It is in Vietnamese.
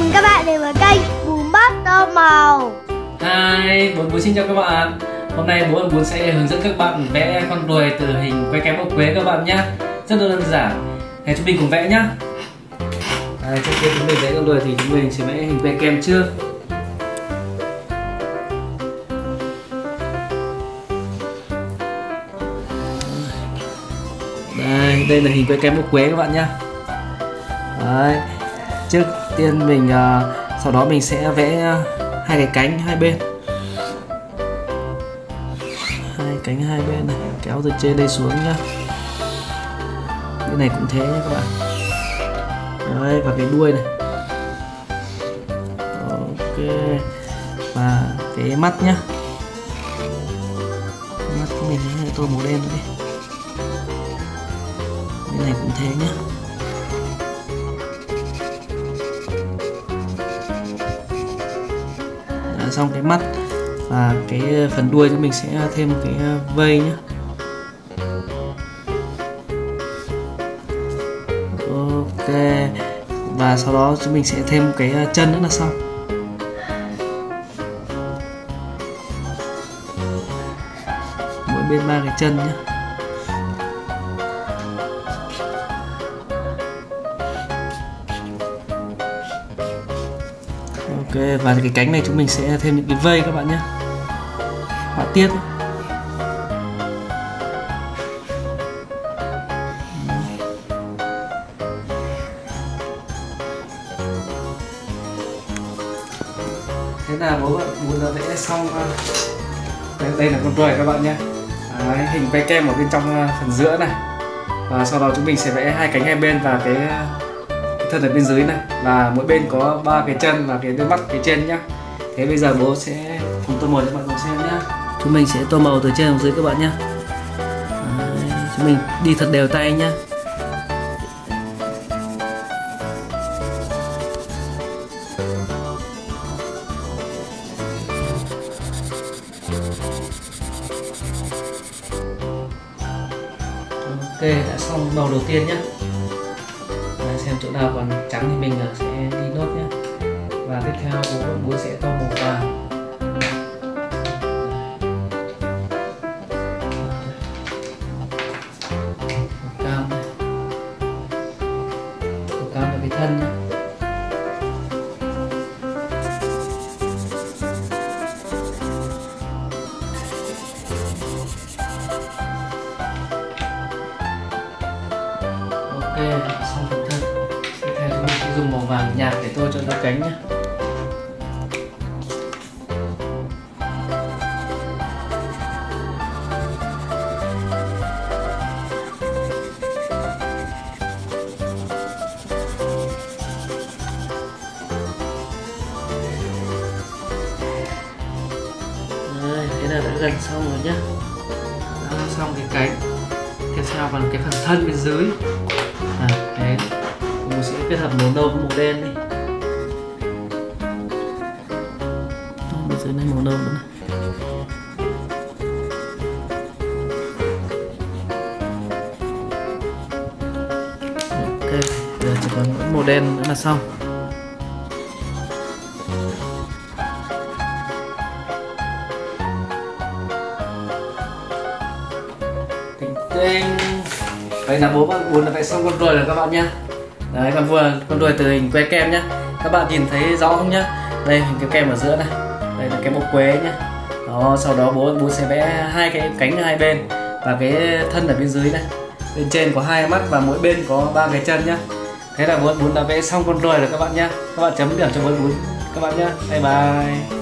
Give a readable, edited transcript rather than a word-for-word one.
mừng các bạn đến với kênh Bún Bát Đơn Màu Hai. Bún xin chào các bạn. Hôm nay bún sẽ hướng dẫn các bạn vẽ con ruồi từ hình que kem ốc quế các bạn nhé. Rất là đơn giản. Này, chúng mình cùng vẽ nhá. Trước khi chúng mình vẽ con ruồi thì chúng mình sẽ vẽ hình que kem trước. Đây là hình que kem ốc quế các bạn nhá. Đấy. Trước tiên mình sau đó mình sẽ vẽ hai cái cánh hai bên. Hai cánh hai bên này, kéo từ trên đây xuống nhá. Cái này cũng thế nhé các bạn. Đấy, và cái đuôi này. Ok. Và cái mắt nhá. Mắt của mình hãy tô màu đen đi. Cái này cũng thế nhá. Đã xong cái mắt và cái phần đuôi chúng mình sẽ thêm một cái vây nhá. Ok. Và sau đó chúng mình sẽ thêm cái chân nữa là xong. Mỗi bên ba cái chân nhá. Ok, và cái cánh này chúng mình sẽ thêm những cái vây các bạn nhé. Họa tiết. Thế là bố vẽ xong. Đây là con ruồi các bạn nhé. Hình que kem ở bên trong phần giữa này. Và sau đó chúng mình sẽ vẽ hai cánh hai bên và cái thân ở bên dưới này, và mỗi bên có ba cái chân và cái đôi mắt cái trên nhá. Thế bây giờ bố sẽ cùng tô màu cho các bạn xem nhá. Chúng mình sẽ tô màu từ trên xuống dưới các bạn nhá. Chúng mình đi thật đều tay nhá. Ok, đã xong màu đầu tiên nhá. Xem chỗ nào còn trắng thì mình sẽ đi nốt nhé. Và tiếp theo bố sẽ tô màu vàng. Màu cam là cái thân nhé. Ok, xong phần thân. Dùng màu vàng nhạt để tô cho đôi cánh nhé. Đây, thế là đã gần xong rồi nhé. Đã xong cái cánh. Tiếp theo bằng cái phần thân bên dưới. Đấy. Mình sẽ kết hợp màu nâu với màu đen đi. Bên dưới này màu nâu nữa này. Ok, giờ chỉ còn màu đen nữa là xong. Tinh tinh. Vậy là bố đã vẽ xong con ruồi rồi các bạn nhé. Đấy, con đuôi từ hình que kem nhá. Các bạn nhìn thấy rõ không nhá? Đây, hình que kem ở giữa này. Đây là cái kem quế nhá. Đó, sau đó bố sẽ vẽ hai cái cánh hai bên và cái thân ở bên dưới này. Bên trên có hai mắt và mỗi bên có ba cái chân nhá. Thế là bố đã vẽ xong con đuôi rồi các bạn nhá. Các bạn chấm điểm cho bố các bạn nhá. Bye bye.